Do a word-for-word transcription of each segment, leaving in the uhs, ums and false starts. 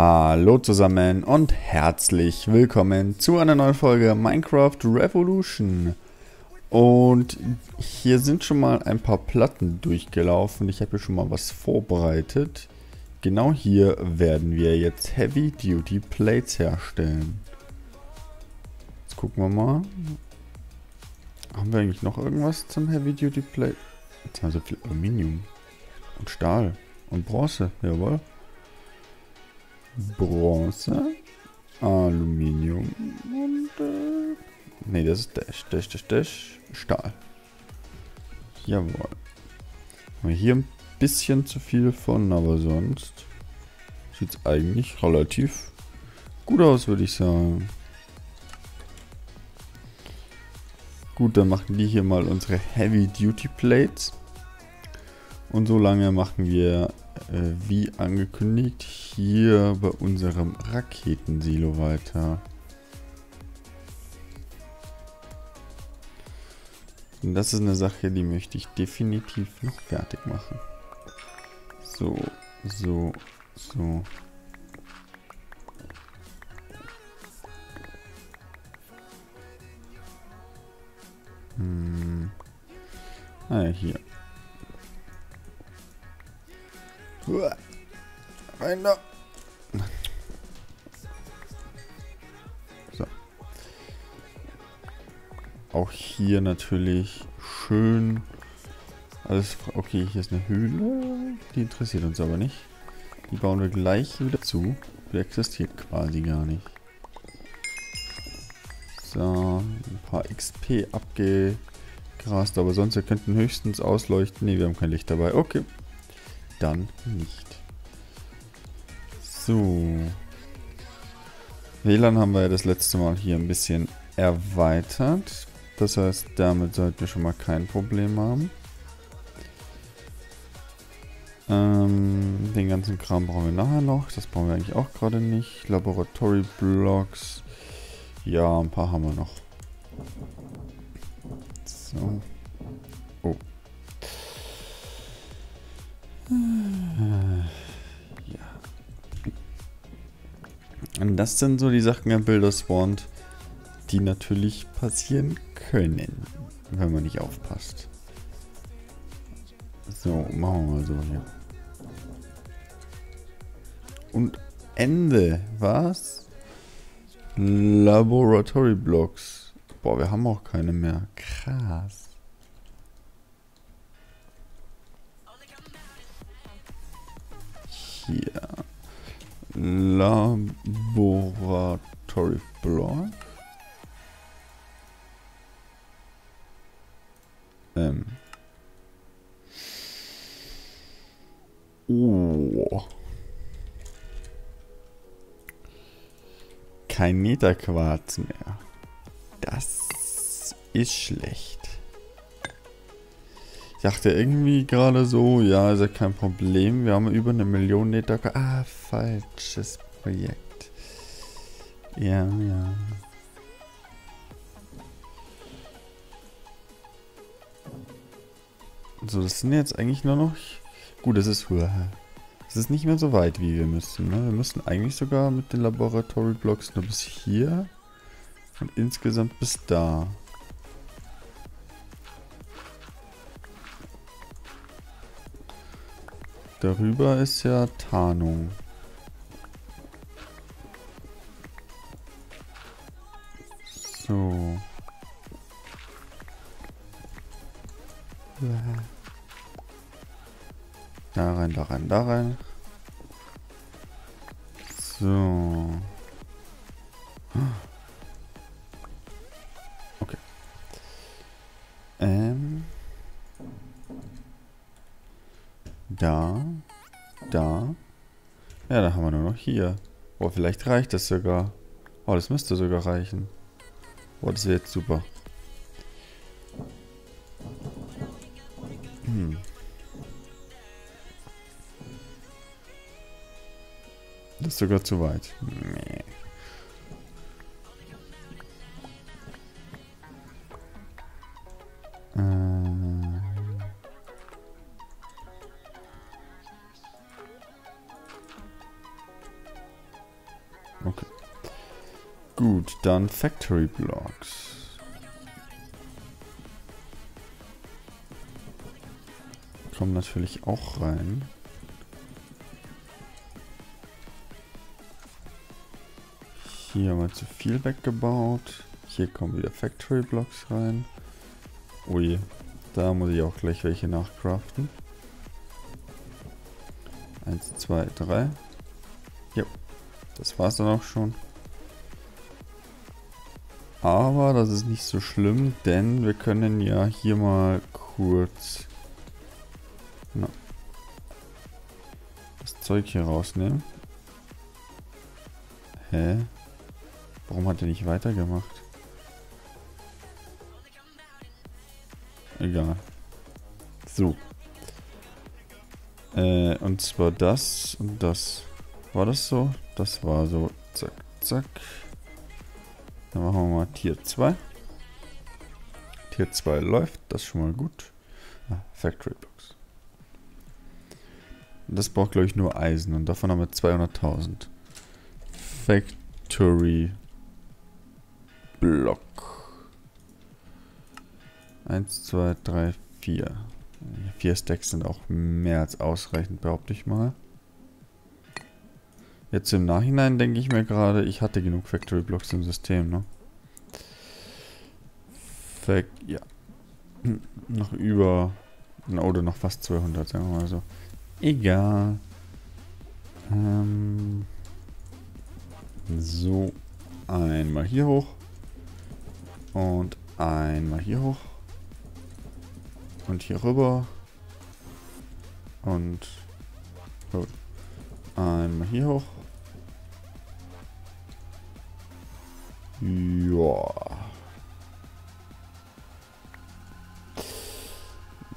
Hallo zusammen und herzlich willkommen zu einer neuen Folge Minecraft Revolution. Und hier sind schon mal ein paar Platten durchgelaufen. Ich habe hier schon mal was vorbereitet. Genau hier werden wir jetzt Heavy Duty Plates herstellen. Jetzt gucken wir mal. Haben wir eigentlich noch irgendwas zum Heavy Duty Plate? Jetzt haben wir so viel Aluminium und Stahl und Bronze. Jawohl. Bronze, Aluminium und äh, ne, das ist Dash, Dash, Dash, Dash, Stahl. Jawohl. Haben wir hier ein bisschen zu viel von, aber sonst sieht es eigentlich relativ gut aus, würde ich sagen. Gut, dann machen wir hier mal unsere Heavy Duty Plates. Und so lange machen wir, äh, wie angekündigt, hier bei unserem Raketensilo weiter. Und das ist eine Sache, die möchte ich definitiv noch fertig machen. So, so, so. Hm. Ah ja, hier. Rein da. So. Auch hier natürlich schön alles. Okay, hier ist eine Höhle. Die interessiert uns aber nicht. Die bauen wir gleich wieder zu. Die existiert quasi gar nicht. So, ein paar X P abgegrast. Aber sonst, wir könnten höchstens ausleuchten. Ne, wir haben kein Licht dabei. Okay. Dann nicht. So. W LAN haben wir ja das letzte Mal hier ein bisschen erweitert. Das heißt, damit sollten wir schon mal kein Problem haben. Ähm, den ganzen Kram brauchen wir nachher noch. Das brauchen wir eigentlich auch gerade nicht. Laboratory Blocks. Ja, ein paar haben wir noch. So. Oh. Ja. Und das sind so die Sachen am Builder-Spawn, die natürlich passieren können, wenn man nicht aufpasst. So, machen wir mal so hier. Und Ende. Was? Laboratory Blocks. Boah, wir haben auch keine mehr. Krass. Hier. Laboratory Block. Ähm. Oh. Kein Metaquarz mehr. Das ist schlecht. Ich dachte irgendwie gerade so, ja, ist ja kein Problem. Wir haben über eine Million Liter. Ah, falsches Projekt. Ja, ja. So, das sind jetzt eigentlich nur noch. Gut, das ist höher. Es ist nicht mehr so weit, wie wir müssen. Ne? Wir müssen eigentlich sogar mit den Laboratory Blocks nur bis hier und insgesamt bis da. Darüber ist ja Tarnung. So. Da rein, da rein, da rein. So. Okay. Ähm. Da, da, ja, da haben wir nur noch hier. Boah, vielleicht reicht das sogar. Oh, das müsste sogar reichen. Boah, das wäre jetzt super. Hm. Das ist sogar zu weit. Nee. Okay. Gut, dann Factory Blocks. Kommen natürlich auch rein. Hier haben wir zu viel weggebaut. Hier kommen wieder Factory Blocks rein. Ui, da muss ich auch gleich welche nachcraften. Eins, zwei, drei. Jo, das war's dann auch schon. Aber das ist nicht so schlimm, denn wir können ja hier mal kurz na, das Zeug hier rausnehmen. Hä? Warum hat er nicht weitergemacht? Egal. So. Äh, und zwar das und das. War das so? Das war so. Zack, zack. Dann machen wir mal Tier zwei. Tier zwei läuft. Das ist schon mal gut. Ah, Factory Blocks. Das braucht, glaube ich, nur Eisen. Und davon haben wir zweihunderttausend. Factory Block. eins, zwei, drei, vier. vier Stacks sind auch mehr als ausreichend, behaupte ich mal. Jetzt im Nachhinein denke ich mir gerade, ich hatte genug Factory Blocks im System, ne? Fac ja. Noch über... Oder noch fast zweihundert, sagen wir mal so. Egal. Ähm... So, einmal hier hoch und einmal hier hoch und hier rüber und gut. Einmal hier hoch. Ja.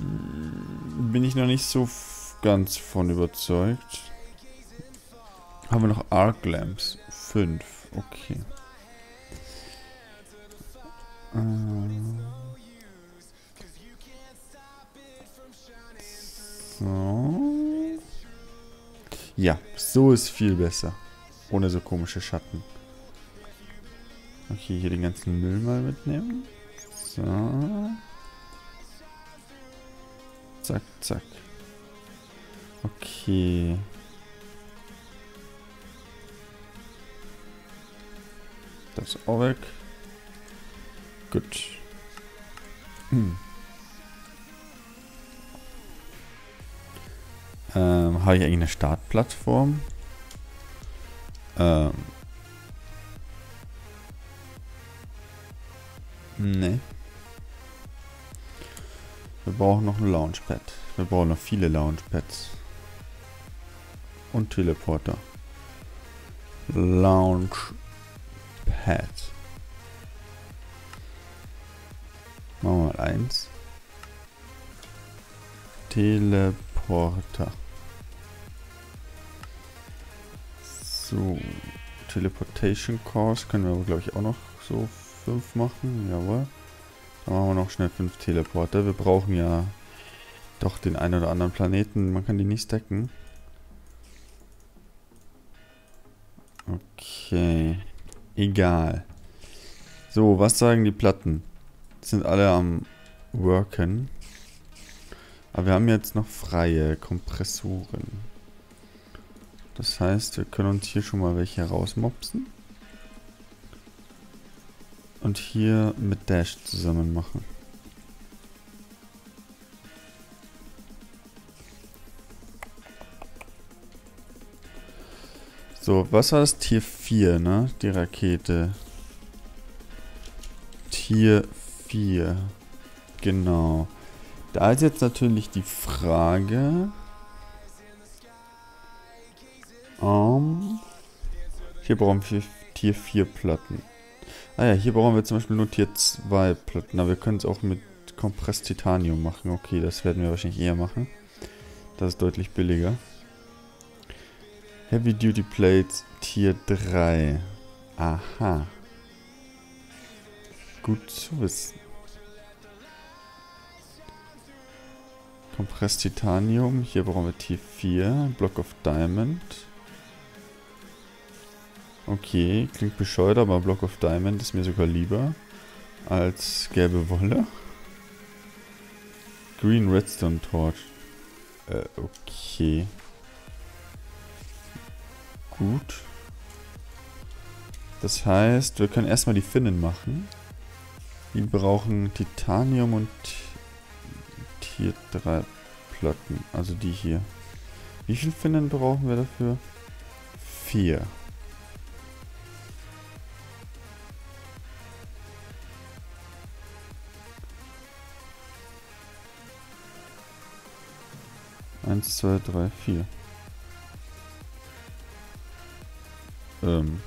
Bin ich noch nicht so ganz von überzeugt. Haben wir noch Arc-Lamps? fünf, okay. Ähm. So. Ja, so ist viel besser. Ohne so komische Schatten. Okay, hier den ganzen Müll mal mitnehmen. So. Zack, zack. Okay. Das auch weg. Gut. Hm. Ähm, habe ich eigentlich eine Startplattform? Ähm. Ne. Wir brauchen noch ein Launchpad. Wir brauchen noch viele Launchpads. Und Teleporter. Launch. Pad. Machen wir mal eins. Teleporter. So. Teleportation Cores können wir aber, glaube ich, auch noch so fünf machen. Jawohl. Dann machen wir noch schnell fünf Teleporter. Wir brauchen ja doch den einen oder anderen Planeten. Man kann die nicht stacken. Okay. Egal. So, was sagen die Platten? Sind alle am Worken. Aber wir haben jetzt noch freie Kompressoren. Das heißt, wir können uns hier schon mal welche rausmopsen. Und hier mit Dash zusammen machen. So, was war das? Tier vier, ne? Die Rakete. Tier vier. Genau. Da ist jetzt natürlich die Frage. Um, hier brauchen wir Tier vier Platten. Ah ja, hier brauchen wir zum Beispiel nur Tier zwei Platten. Aber wir können es auch mit Compressed Titanium machen. Okay, das werden wir wahrscheinlich eher machen. Das ist deutlich billiger. Heavy Duty Plates Tier drei. Aha. Gut zu wissen. Compressed Titanium. Hier brauchen wir Tier vier. Block of Diamond. Okay, klingt bescheuert, aber Block of Diamond ist mir sogar lieber als gelbe Wolle. Green Redstone Torch. Äh, okay. Gut. Das heißt, wir können erstmal die Finnen machen. Die brauchen Titanium und Tier drei Platten. Also die hier. Wie viele Finnen brauchen wir dafür? Vier. eins, zwei, drei, vier. Ähm.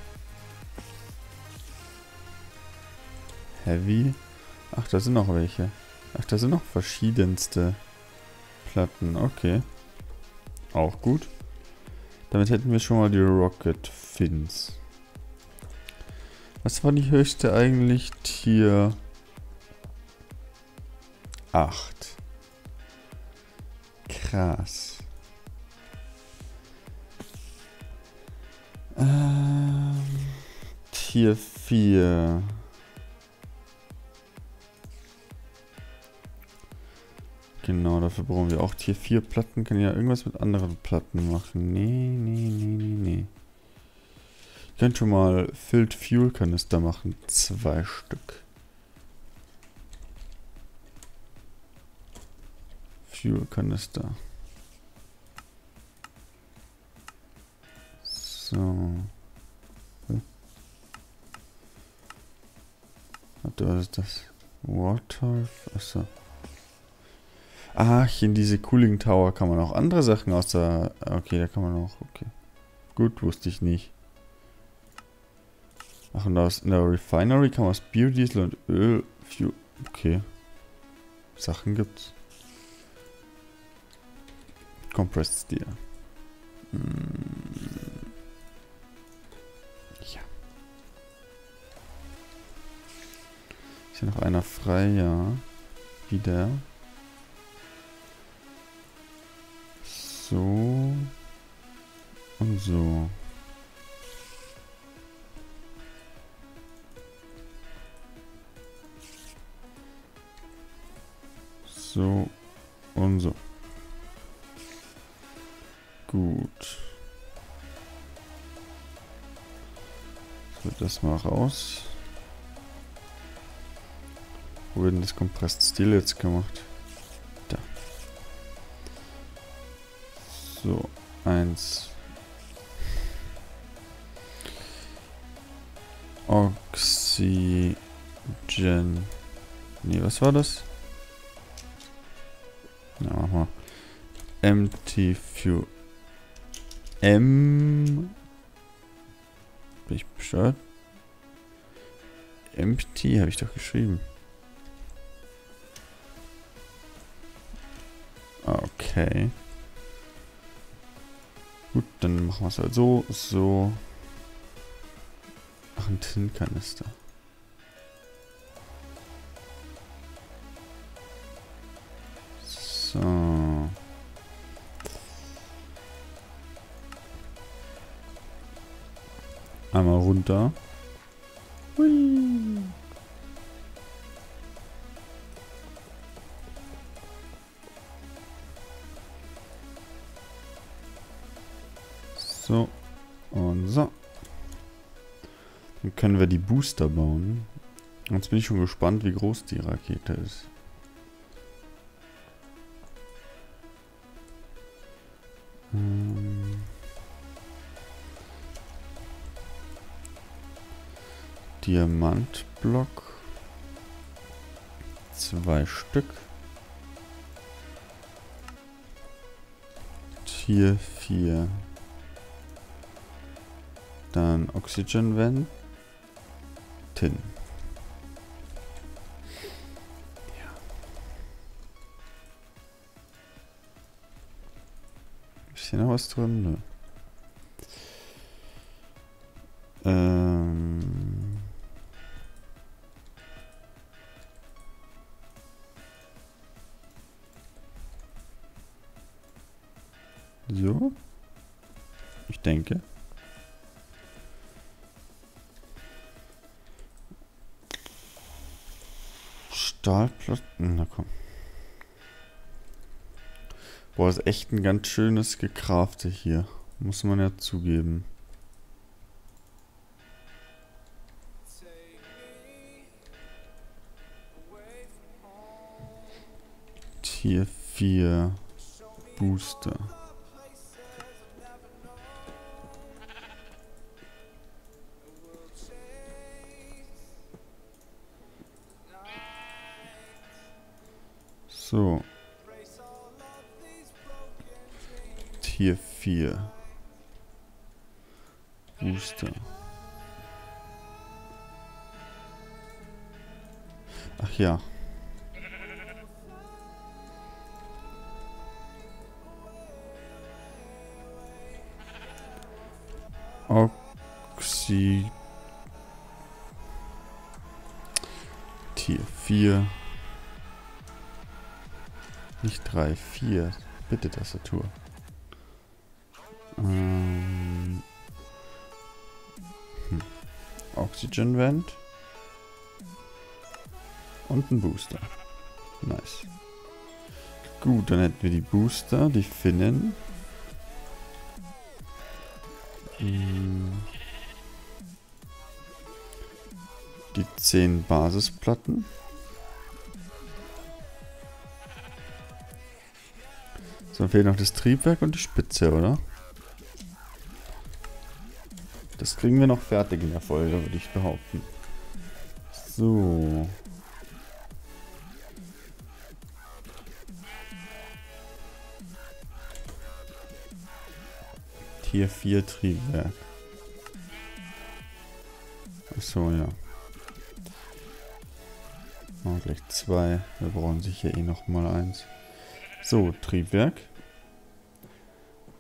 Heavy. Ach, da sind noch welche. Ach, da sind noch verschiedenste Platten. Okay. Auch gut. Damit hätten wir schon mal die Rocket Fins. Was war die höchste eigentlich? Tier acht. Krass. Ähm, Tier vier. Genau, dafür brauchen wir auch Tier vier Platten. Können ja irgendwas mit anderen Platten machen. Nee, nee, nee, nee, nee. Ich könnte schon mal Filled Fuel Kanister machen. Zwei Stück. Fuel Kanister. So. Warte, was ist das? Water? Achso. Ach, hier in diese Cooling Tower kann man auch andere Sachen außer... Okay, da kann man auch... Okay. Gut, wusste ich nicht. Ach, und aus in der Refinery kann man aus Bio-Diesel und Öl... Fuel... Okay. Sachen gibt's. Compressed Steel. Hm. Ja. Ist hier noch einer frei? Ja. Wieder. So. Und so. So. Und so. Gut. So, das mal raus. Wo wird denn das Compressed Steel jetzt gemacht? Da. So, eins. Oxygen. Nee, was war das? Na, mach mal. Empty Fuel. M. Bin ich bestört? Empty habe ich doch geschrieben. Okay. Gut, dann machen wir es halt so, so. Ach, ein Tintenkanister. So. Einmal runter. Hui. So. Und so. Dann können wir die Booster bauen. Jetzt bin ich schon gespannt, wie groß die Rakete ist. Hm. Diamantblock. Zwei Stück. Tier vier. Dann Oxygen Vent. Tin. Ja. Ist hier noch was drin? Nö. Ähm. So. Ich denke. Stahlplatten. Na komm. Boah, das ist echt ein ganz schönes Gekrafte hier. Muss man ja zugeben. Tier vier Booster. So. Tier vier Booster. Ach ja. Oxy Tier vier. Nicht drei, vier. Bitte Tastatur. Ähm. Hm. Oxygen Vent. Und ein Booster. Nice. Gut, dann hätten wir die Booster, die Finnen. Ähm. Die zehn Basisplatten. Dann fehlt noch das Triebwerk und die Spitze, oder? Das kriegen wir noch fertig in der Folge, würde ich behaupten. So. Tier vier Triebwerk. Achso, ja. Oh, gleich zwei. Wir brauchen sicher eh nochmal eins. So, Triebwerk.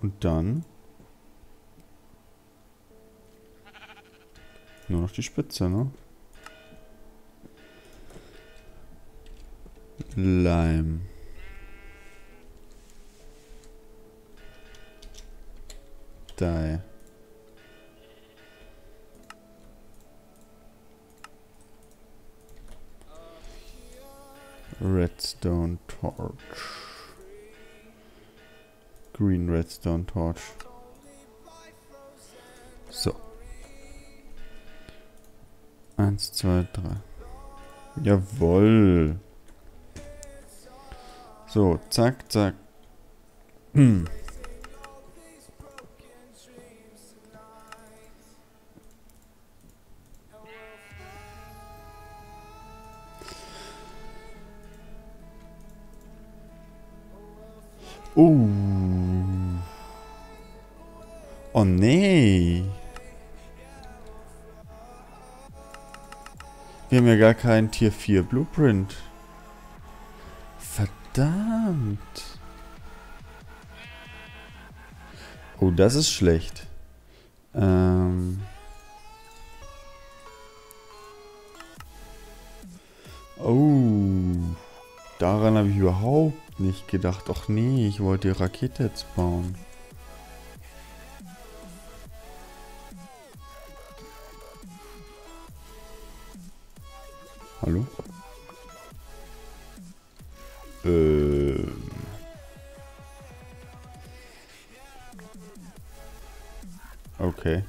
Und dann nur noch die Spitze, ne? Leim. Die. Redstone Torch. Green Redstone Torch. So. Eins, zwei, drei. Jawohl. So, zack, zack. Hm. Oh. Oh nee. Wir haben ja gar keinen Tier vier Blueprint. Verdammt. Oh, das ist schlecht. Ähm. Oh. Daran habe ich überhaupt nicht gedacht. Ach nee, ich wollte die Rakete jetzt bauen. Hallo? Ähm. Okay.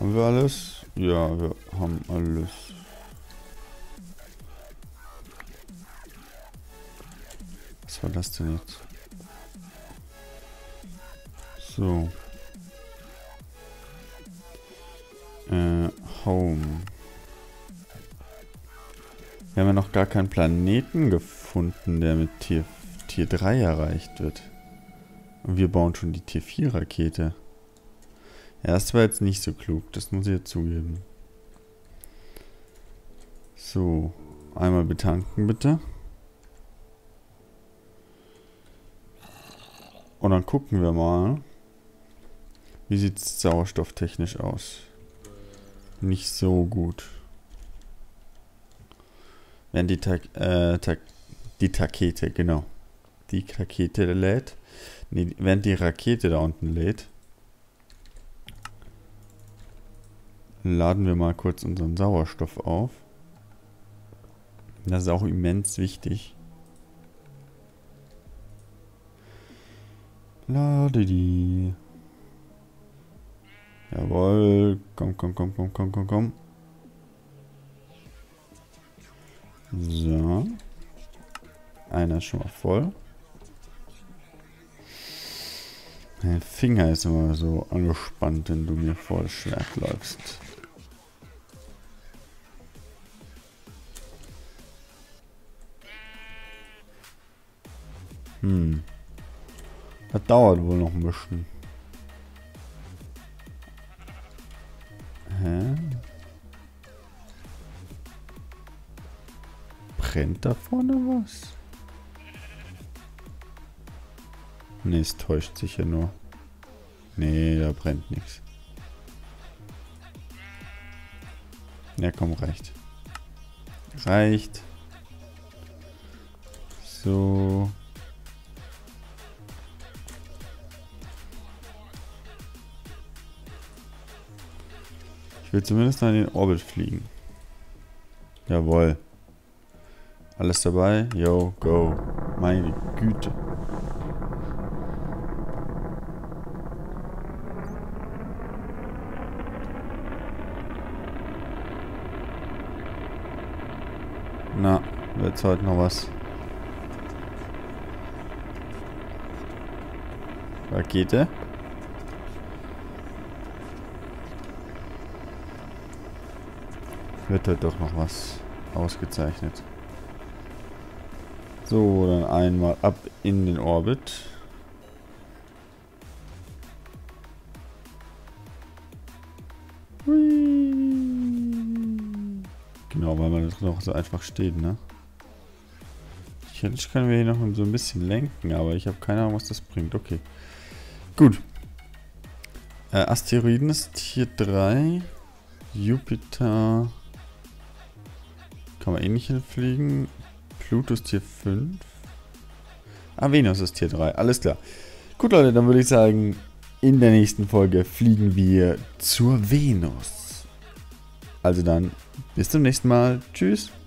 Haben wir alles? Ja, wir haben alles. Was war das denn jetzt? So. Äh, Home. Wir haben ja noch gar keinen Planeten gefunden, der mit Tier, Tier drei erreicht wird. Und wir bauen schon die Tier vier Rakete. Ja, das war jetzt nicht so klug, das muss ich jetzt zugeben. So, einmal betanken bitte. Und dann gucken wir mal, wie sieht es sauerstofftechnisch aus. Nicht so gut. Wenn die, Ta äh, Ta die Rakete, genau. Die Rakete lädt. Nee, während die Rakete da unten lädt, laden wir mal kurz unseren Sauerstoff auf. Das ist auch immens wichtig. Ladidi. Jawohl. Komm, komm, komm, komm, komm, komm, komm. So. Einer ist schon mal voll. Mein Finger ist immer so angespannt, wenn du mir vor das Schwert läufst. Hm. Das dauert wohl noch ein bisschen. Hä? Brennt da vorne was? Ne, es täuscht sich ja nur. Nee, da brennt nichts. Ja, komm, reicht. Reicht. So. Ich will zumindest mal in den Orbit fliegen. Jawohl. Alles dabei? Yo, go. Meine Güte. Na, wird's heute noch was? Rakete? Wird halt doch noch was ausgezeichnet. So, dann einmal ab in den Orbit. Genau, weil man das noch so einfach steht, ne? Jetzt können wir hier noch so ein bisschen lenken, aber ich habe keine Ahnung, was das bringt. Okay. Gut. Äh, Asteroiden ist Tier drei. Jupiter. Kann man eh nicht hinfliegen. Pluto ist Tier fünf. Ah, Venus ist Tier drei. Alles klar. Gut, Leute, dann würde ich sagen, in der nächsten Folge fliegen wir zur Venus. Also dann, bis zum nächsten Mal. Tschüss.